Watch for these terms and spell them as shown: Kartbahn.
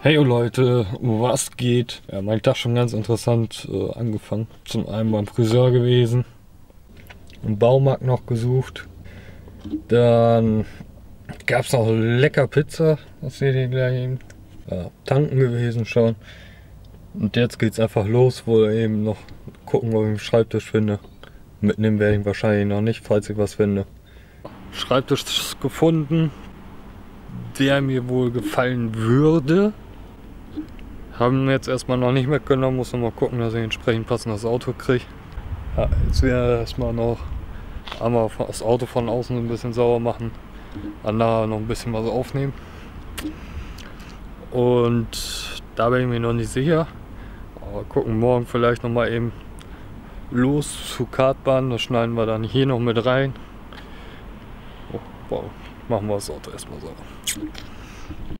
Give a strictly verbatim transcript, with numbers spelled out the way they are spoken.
Hey Leute, was geht? Ja, mein Tag schon ganz interessant äh, angefangen. Zum einen beim Friseur gewesen, im Baumarkt noch gesucht. Dann gab es noch lecker Pizza, das seht ihr gleich eben. Ja, tanken gewesen schon. Und jetzt geht's einfach los, wo eben noch gucken, ob ich einen Schreibtisch finde. Mitnehmen werde ich wahrscheinlich noch nicht, falls ich was finde. Schreibtisch gefunden, der mir wohl gefallen würde. Haben jetzt erstmal noch nicht mitgenommen, muss noch mal gucken, dass ich entsprechend passendes Auto kriege. Ja, jetzt wäre erstmal noch einmal das Auto von außen ein bisschen sauber machen, dann nachher noch ein bisschen was aufnehmen. Und da bin ich mir noch nicht sicher. Aber gucken morgen vielleicht noch mal eben los zu Kartbahn. Das schneiden wir dann hier noch mit rein. Oh, wow. Machen wir das Auto erstmal so.